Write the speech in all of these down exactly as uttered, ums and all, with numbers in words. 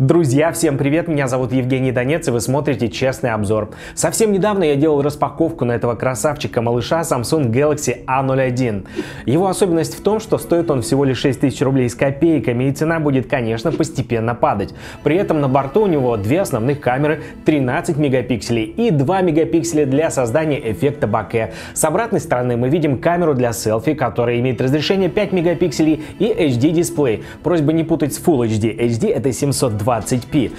Друзья, всем привет! Меня зовут Евгений Донец, и вы смотрите «Честный обзор». Совсем недавно я делал распаковку на этого красавчика-малыша Samsung Galaxy а ноль один. Его особенность в том, что стоит он всего лишь шесть тысяч рублей с копейками, и цена будет, конечно, постепенно падать. При этом на борту у него две основных камеры, тринадцать мегапикселей и два мегапикселя для создания эффекта бокэ. С обратной стороны мы видим камеру для селфи, которая имеет разрешение пять мегапикселей и эйч ди-дисплей. Просьба не путать с фулл эйч ди. эйч ди — это семьсот двадцать пэ.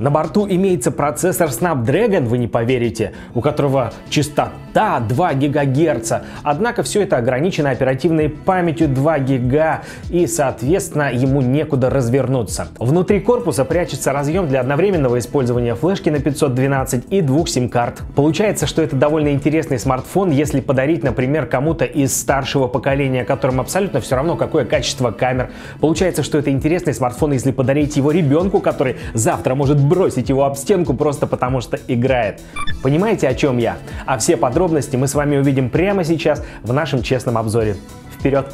На борту имеется процессор Snapdragon, вы не поверите, у которого частота два гигагерца. Однако все это ограничено оперативной памятью два гига, и, соответственно, ему некуда развернуться. Внутри корпуса прячется разъем для одновременного использования флешки на пятьсот двенадцать и двух сим-карт. Получается, что это довольно интересный смартфон, если подарить, например, кому-то из старшего поколения, которым абсолютно все равно, какое качество камер. Получается, что это интересный смартфон, если подарить его ребенку, который завтра может быть бросить его об стенку просто потому, что играет. Понимаете, о чем я? А все подробности мы с вами увидим прямо сейчас в нашем честном обзоре. Вперед!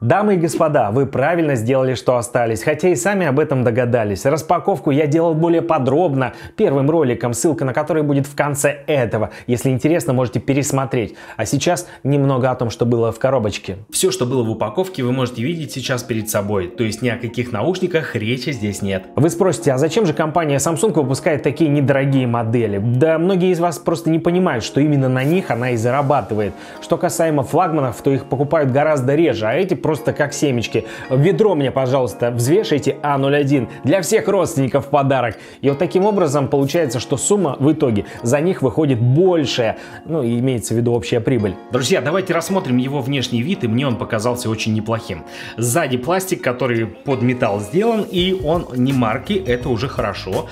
Дамы и господа, вы правильно сделали, что остались, хотя и сами об этом догадались. Распаковку я делал более подробно первым роликом, ссылка на который будет в конце этого. Если интересно, можете пересмотреть. А сейчас немного о том, что было в коробочке. Все, что было в упаковке, вы можете видеть сейчас перед собой. То есть ни о каких наушниках речи здесь нет. Вы спросите, а зачем же компания Samsung выпускает такие недорогие модели? Да многие из вас просто не понимают, что именно на них она и зарабатывает. Что касаемо флагманов, то их покупают гораздо реже, а эти просто как семечки. Ведро мне, пожалуйста, взвешивайте а ноль один для всех родственников в подарок. И вот таким образом получается, что сумма в итоге за них выходит большая. Ну, и имеется в виду общая прибыль. Друзья, давайте рассмотрим его внешний вид, и мне он показался очень неплохим. Сзади пластик, который под металл сделан, и он не марки, это уже хорошо.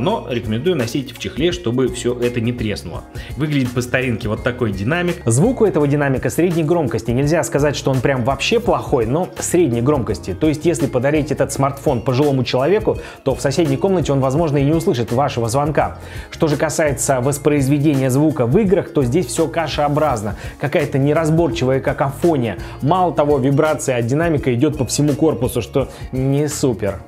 Но рекомендую носить в чехле, чтобы все это не треснуло. Выглядит по старинке вот такой динамик. Звук у этого динамика средней громкости. Нельзя сказать, что он прям вообще плохой, но средней громкости. То есть, если подарить этот смартфон пожилому человеку, то в соседней комнате он, возможно, и не услышит вашего звонка. Что же касается воспроизведения звука в играх, то здесь все кашеобразно. Какая-то неразборчивая какофония. Мало того, вибрация от динамика идет по всему корпусу, что не супер.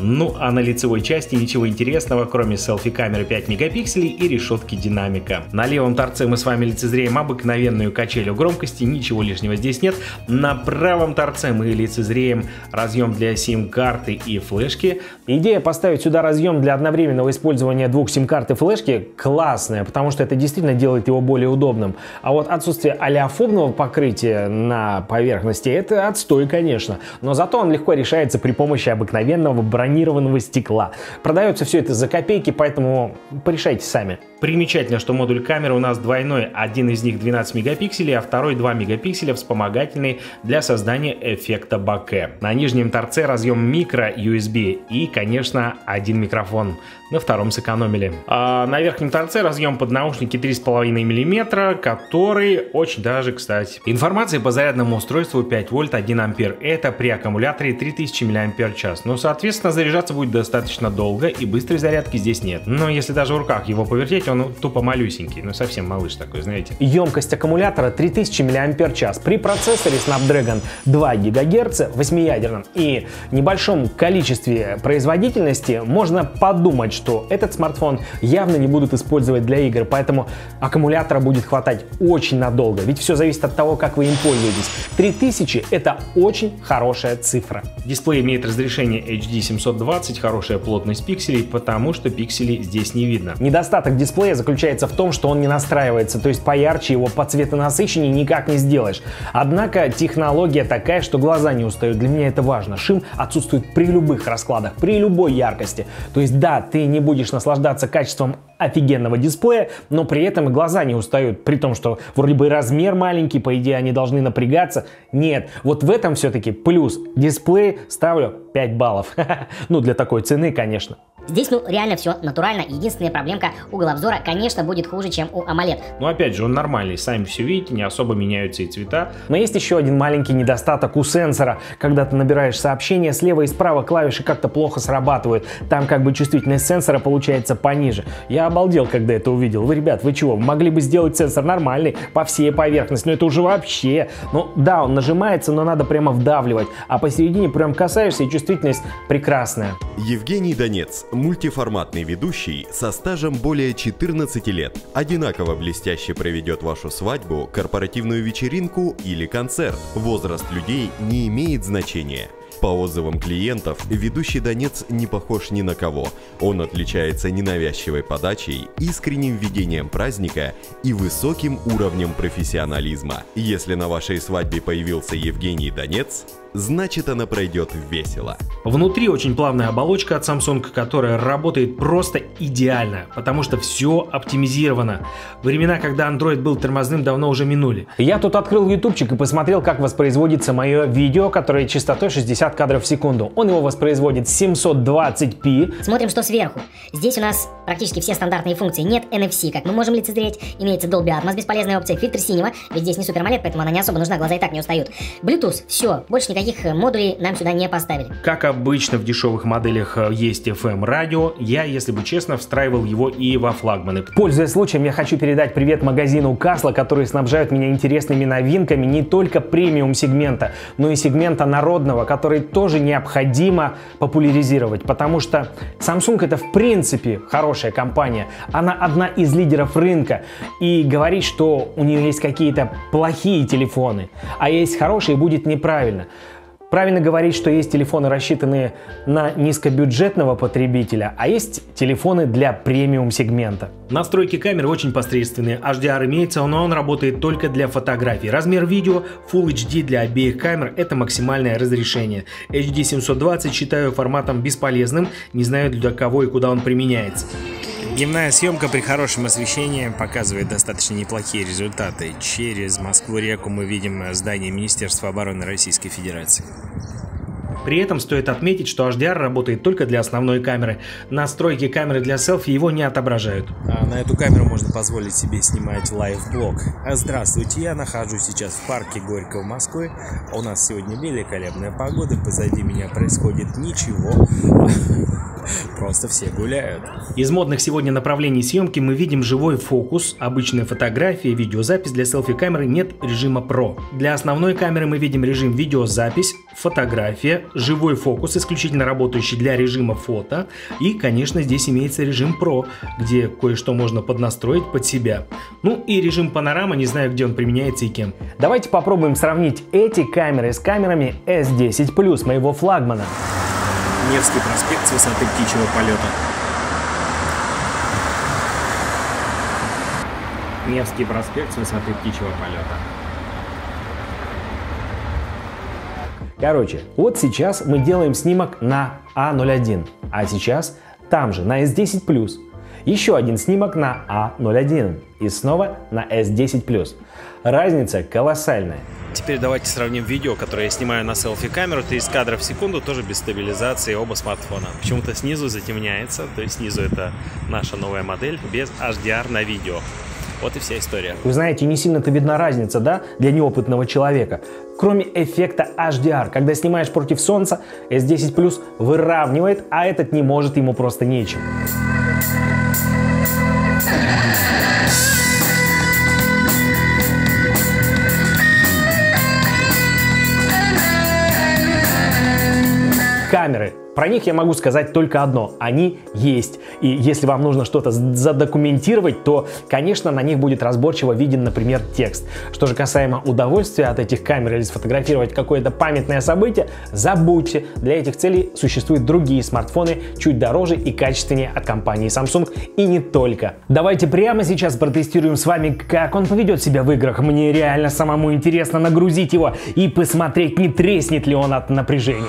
Ну, а на лицевой части ничего интересного, кроме селфи-камеры пять мегапикселей и решетки динамика. На левом торце мы с вами лицезреем обыкновенную качелю громкости, ничего лишнего здесь нет. На правом торце мы лицезреем разъем для сим-карты и флешки. Идея поставить сюда разъем для одновременного использования двух сим-карт и флешки классная, потому что это действительно делает его более удобным. А вот отсутствие олеофобного покрытия на поверхности — это отстой, конечно. Но зато он легко решается при помощи обыкновенного бронирования. бронированного стекла. Продается все это за копейки, поэтому порешайте сами. Примечательно, что модуль камеры у нас двойной. Один из них двенадцать мегапикселей, а второй два мегапикселя вспомогательный для создания эффекта бокэ. На нижнем торце разъем микро ю эс би и, конечно, один микрофон. На втором сэкономили. А на верхнем торце разъем под наушники три и пять миллиметра, который очень даже, кстати. Информация по зарядному устройству пять вольт один ампер. Это при аккумуляторе три тысячи миллиампер-часов. Ну, соответственно, заряжаться будет достаточно долго, и быстрой зарядки здесь нет. Но если даже в руках его повертеть, он тупо малюсенький, ну совсем малыш такой, знаете. Емкость аккумулятора три тысячи миллиампер-часов. При процессоре Snapdragon два гигагерца восьмиядерном и небольшом количестве производительности можно подумать, что этот смартфон явно не будут использовать для игр, поэтому аккумулятора будет хватать очень надолго, ведь все зависит от того, как вы им пользуетесь. три тысячи — это очень хорошая цифра. Дисплей имеет разрешение эйч ди семьсот двадцать, хорошая плотность пикселей, потому что пикселей здесь не видно. Недостаток дисплея заключается в том, что он не настраивается, то есть поярче его, по цветонасыщеннее никак не сделаешь. Однако технология такая, что глаза не устают, для меня это важно. Шим отсутствует при любых раскладах, при любой яркости. То есть да, ты не будешь наслаждаться качеством офигенного дисплея, но при этом и глаза не устают, при том, что вроде бы размер маленький, по идее они должны напрягаться. Нет, вот в этом все-таки плюс. Дисплей ставлю пять баллов. Ну, для такой цены, конечно. Здесь, ну, реально все натурально. Единственная проблемка, угол обзора, конечно, будет хуже, чем у AMOLED. Но опять же, он нормальный, сами все видите, не особо меняются и цвета. Но есть еще один маленький недостаток у сенсора. Когда ты набираешь сообщение, слева и справа клавиши как-то плохо срабатывают. Там как бы чувствительность сенсора получается пониже. Я обалдел, когда это увидел. Вы, ребят, вы чего? Могли бы сделать сенсор нормальный по всей поверхности. Но это уже вообще... Ну, да, он нажимается, но надо прямо вдавливать. А посередине прям касаешься, и чувствительность прекрасная. Евгений Донец. Мультиформатный ведущий со стажем более четырнадцати лет. Одинаково блестяще проведет вашу свадьбу, корпоративную вечеринку или концерт. Возраст людей не имеет значения. По отзывам клиентов, ведущий Донец не похож ни на кого. Он отличается ненавязчивой подачей, искренним ведением праздника и высоким уровнем профессионализма. Если на вашей свадьбе появился Евгений Донец, значит, она пройдет весело. Внутри очень плавная оболочка от Samsung, которая работает просто идеально, потому что все оптимизировано. Времена, когда Android был тормозным, давно уже минули. Я тут открыл ютубчик и посмотрел, как воспроизводится мое видео, которое частотой шестьдесят кадров в секунду. Он его воспроизводит с семьсот двадцать пэ. Смотрим, что сверху. Здесь у нас практически все стандартные функции. Нет эн эф си, как мы можем лицезреть. Имеется Dolby Atmos, бесполезная опция, фильтр синего, ведь здесь не Super AMOLED, поэтому она не особо нужна, глаза и так не устают. Bluetooth, все, больше никаких Таких модулей нам сюда не поставили. Как обычно в дешевых моделях есть эф эм радио. Я, если бы честно, встраивал его и во флагманы. Пользуясь случаем, я хочу передать привет магазину Kasla, которые снабжают меня интересными новинками не только премиум сегмента, но и сегмента народного, который тоже необходимо популяризировать, потому что Samsung это в принципе хорошая компания. Она одна из лидеров рынка. И говорить, что у нее есть какие-то плохие телефоны, а есть хорошие, будет неправильно. Правильно говорить, что есть телефоны, рассчитанные на низкобюджетного потребителя, а есть телефоны для премиум-сегмента. Настройки камеры очень посредственные. эйч ди ар имеется, но он работает только для фотографий. Размер видео фулл эйч ди для обеих камер – это максимальное разрешение. эйч ди семьсот двадцать считаю форматом бесполезным, не знаю для кого и куда он применяется. Дневная съемка при хорошем освещении показывает достаточно неплохие результаты. Через Москву-реку мы видим здание Министерства обороны Российской Федерации. При этом стоит отметить, что эйч ди ар работает только для основной камеры. Настройки камеры для селфи его не отображают. А на эту камеру можно позволить себе снимать лайв-блог. Здравствуйте, я нахожусь сейчас в парке Горького Москвы. У нас сегодня великолепная погода, позади меня происходит ничего. Просто все гуляют. Из модных сегодня направлений съемки мы видим живой фокус, обычные фотографии, видеозапись. Для селфи-камеры нет режима Pro. Для основной камеры мы видим режим видеозапись, фотография, живой фокус, исключительно работающий для режима фото. И, конечно, здесь имеется режим Pro, где кое-что можно поднастроить под себя. Ну и режим панорама, не знаю, где он применяется и кем. Давайте попробуем сравнить эти камеры с камерами эс десять плюс моего флагмана. Невский проспект с высоты птичьего полета. Невский проспект с высоты птичьего полета. Короче, вот сейчас мы делаем снимок на а ноль один, а сейчас там же на эс десять плюс. Еще один снимок на а ноль один и снова на эс десять плюс. Разница колоссальная. Теперь давайте сравним видео, которое я снимаю на селфи-камеру. тридцать кадров в секунду, тоже без стабилизации, оба смартфона. Почему-то снизу затемняется, то есть снизу это наша новая модель без эйч ди ар на видео. Вот и вся история. Вы знаете, не сильно-то видна разница, да, для неопытного человека. Кроме эффекта эйч ди ар, когда снимаешь против солнца, эс десять плюс выравнивает, а этот не может, ему просто нечем. Камеры. Про них я могу сказать только одно. Они есть. И если вам нужно что-то задокументировать, то, конечно, на них будет разборчиво виден, например, текст. Что же касаемо удовольствия от этих камер или сфотографировать какое-то памятное событие, забудьте. Для этих целей существуют другие смартфоны, чуть дороже и качественнее от компании Samsung. И не только. Давайте прямо сейчас протестируем с вами, как он поведет себя в играх. Мне реально самому интересно нагрузить его и посмотреть, не треснет ли он от напряжения.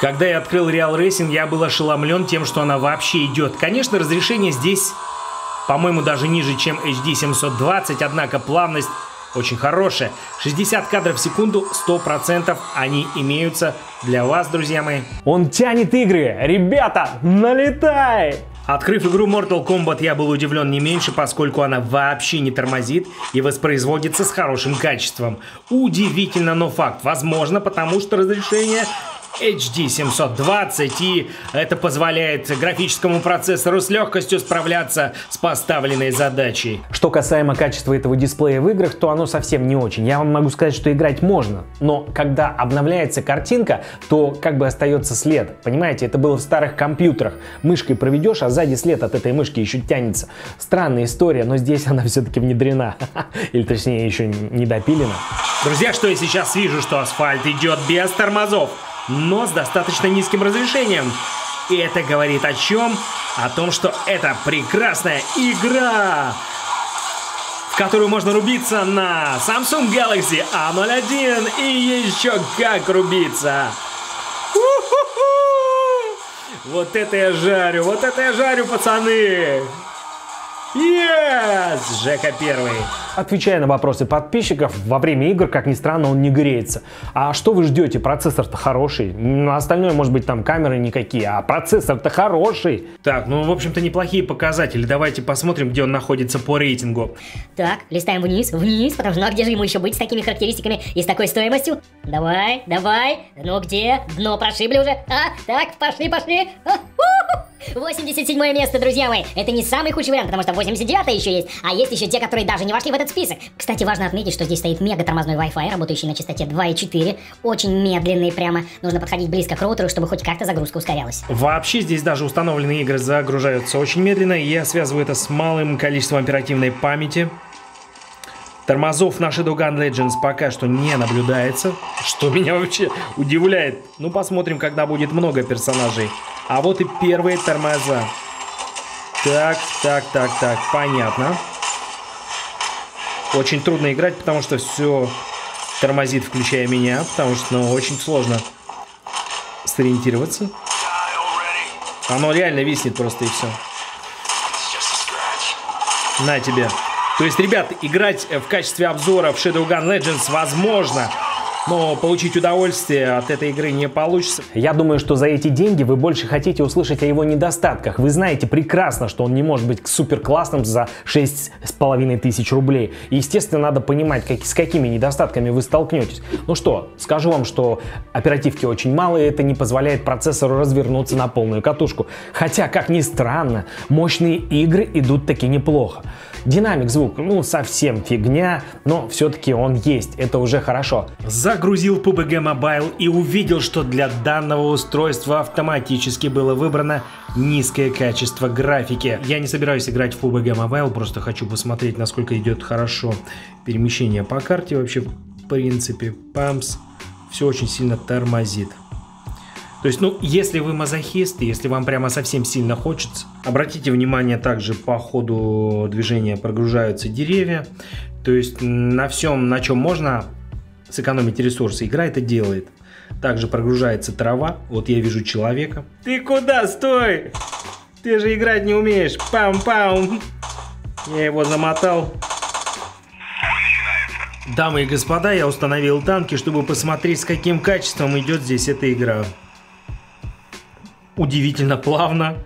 Когда я открыл Real Racing, я был ошеломлен тем, что она вообще идет. Конечно, разрешение здесь, по-моему, даже ниже, чем эйч ди семьсот двадцать, однако плавность очень хорошие. шестьдесят кадров в секунду, сто процентов они имеются для вас, друзья мои. Он тянет игры. Ребята, налетай! Открыв игру Mortal Kombat, я был удивлен не меньше, поскольку она вообще не тормозит и воспроизводится с хорошим качеством. Удивительно, но факт. Возможно, потому что разрешение эйч ди семьсот двадцать, и это позволяет графическому процессору с легкостью справляться с поставленной задачей. Что касаемо качества этого дисплея в играх, то оно совсем не очень. Я вам могу сказать, что играть можно, но когда обновляется картинка, то как бы остается след. Понимаете, это было в старых компьютерах. Мышкой проведешь, а сзади след от этой мышки еще тянется. Странная история, но здесь она все-таки внедрена. Или точнее, еще не допилена. Друзья, что я сейчас вижу, что Asphalt идет без тормозов, но с достаточно низким разрешением. И это говорит о чем? О том, что это прекрасная игра, в которую можно рубиться на Samsung Galaxy а ноль один и еще как рубиться. Вот это я жарю, вот это я жарю, пацаны! Yes! Жека первый. Отвечая на вопросы подписчиков, во время игр, как ни странно, он не греется. А что вы ждете? Процессор-то хороший. Ну, остальное, может быть, там камеры никакие, а процессор-то хороший. Так, ну, в общем-то, неплохие показатели. Давайте посмотрим, где он находится по рейтингу. Так, листаем вниз, вниз, потому что, ну, а где же ему еще быть с такими характеристиками и с такой стоимостью? Давай, давай. Ну, где? Дно прошибли уже. А, так, пошли, пошли. А, восемьдесят седьмое место, друзья мои. Это не самый худший вариант, потому что восемьдесят девятое еще есть. А есть еще те, которые даже не вошли в этот список. Кстати, важно отметить, что здесь стоит мега тормозной Wi-Fi, работающий на частоте два и четыре. Очень медленный прямо. Нужно подходить близко к роутеру, чтобы хоть как-то загрузка ускорялась. Вообще здесь даже установленные игры загружаются очень медленно. И я связываю это с малым количеством оперативной памяти. Тормозов на Shadowgun Legends пока что не наблюдается, что меня вообще удивляет. Ну, посмотрим, когда будет много персонажей. А вот и первые тормоза. Так, так, так, так, понятно. Очень трудно играть, потому что все тормозит, включая меня, потому что, ну, очень сложно сориентироваться. Оно реально виснет просто, и все. На тебе. То есть, ребят, играть в качестве обзора в Shadowgun Legends возможно, но получить удовольствие от этой игры не получится. Я думаю, что за эти деньги вы больше хотите услышать о его недостатках. Вы знаете прекрасно, что он не может быть супер классным за шесть с половиной тысяч рублей. И, естественно, надо понимать, как, с какими недостатками вы столкнетесь. Ну что, скажу вам, что оперативки очень мало, и это не позволяет процессору развернуться на полную катушку. Хотя, как ни странно, мощные игры идут таки неплохо. Динамик звук, ну, совсем фигня, но все-таки он есть, это уже хорошо. Загрузил пабг Mobile и увидел, что для данного устройства автоматически было выбрано низкое качество графики. Я не собираюсь играть в пабг Mobile, просто хочу посмотреть, насколько идет хорошо перемещение по карте. Вообще, в принципе, памс, все очень сильно тормозит. То есть, ну, если вы мазохист, если вам прямо совсем сильно хочется, обратите внимание, также по ходу движения прогружаются деревья. То есть на всем, на чем можно сэкономить ресурсы, игра это делает. Также прогружается трава. Вот я вижу человека. Ты куда? Стой! Ты же играть не умеешь. Пам-пам! Я его замотал. Дамы и господа, я установил танки, чтобы посмотреть, с каким качеством идет здесь эта игра. Удивительно плавно.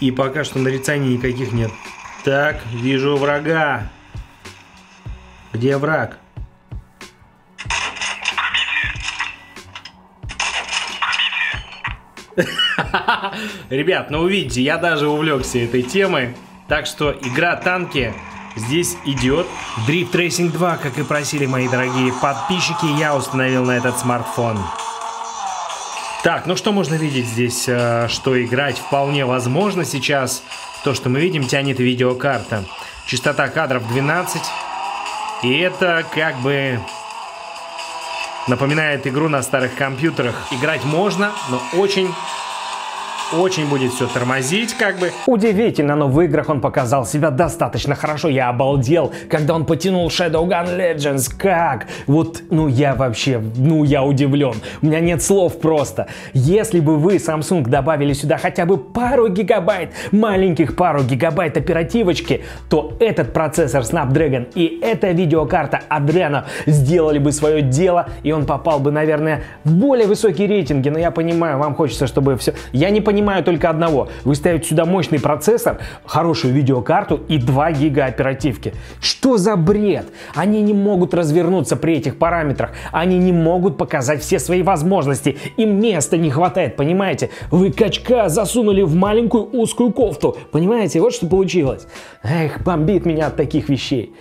И пока что нарицаний никаких нет. Так, вижу врага. Где враг? Ребят, ну увидите, я даже увлекся этой темой. Так что игра танки здесь идет. Drift Racing два, как и просили мои дорогие подписчики, я установил на этот смартфон. Так, ну что можно видеть здесь, что играть вполне возможно сейчас. То, что мы видим, тянет видеокарта. Частота кадров двенадцать. И это как бы напоминает игру на старых компьютерах. Играть можно, но очень очень будет все тормозить как бы. Удивительно, но в играх он показал себя достаточно хорошо. Я обалдел, когда он потянул Shadowgun Legends. Как? Вот, ну я вообще, ну я удивлен. У меня нет слов просто. Если бы вы, Samsung, добавили сюда хотя бы пару гигабайт, маленьких пару гигабайт оперативочки, то этот процессор Snapdragon и эта видеокарта Adreno сделали бы свое дело, и он попал бы, наверное, в более высокие рейтинги. Но я понимаю, вам хочется, чтобы все... Я не понимаю только одного. Вы ставите сюда мощный процессор, хорошую видеокарту и два гига оперативки. Что за бред? Они не могут развернуться при этих параметрах. Они не могут показать все свои возможности. Им места не хватает, понимаете? Вы качка засунули в маленькую узкую кофту. Понимаете? Вот что получилось. Эх, бомбит меня от таких вещей.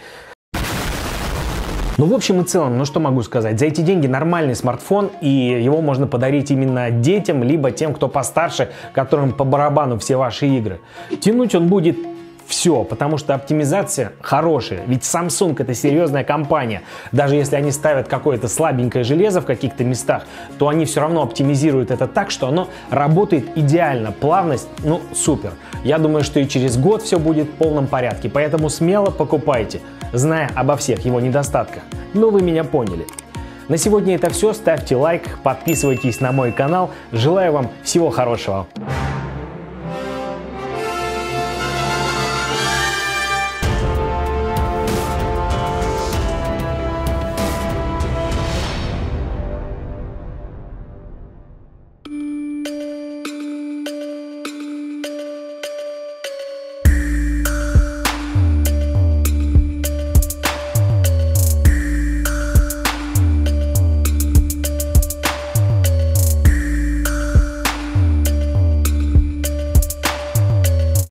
Ну, в общем и целом, ну что могу сказать, за эти деньги нормальный смартфон, и его можно подарить именно детям, либо тем, кто постарше, которым по барабану все ваши игры. Тянуть он будет все, потому что оптимизация хорошая, ведь Samsung это серьезная компания. Даже если они ставят какое-то слабенькое железо в каких-то местах, то они все равно оптимизируют это так, что оно работает идеально, плавность, ну супер. Я думаю, что и через год все будет в полном порядке, поэтому смело покупайте, зная обо всех его недостатках. Но вы меня поняли. На сегодня это все, ставьте лайк, подписывайтесь на мой канал, желаю вам всего хорошего.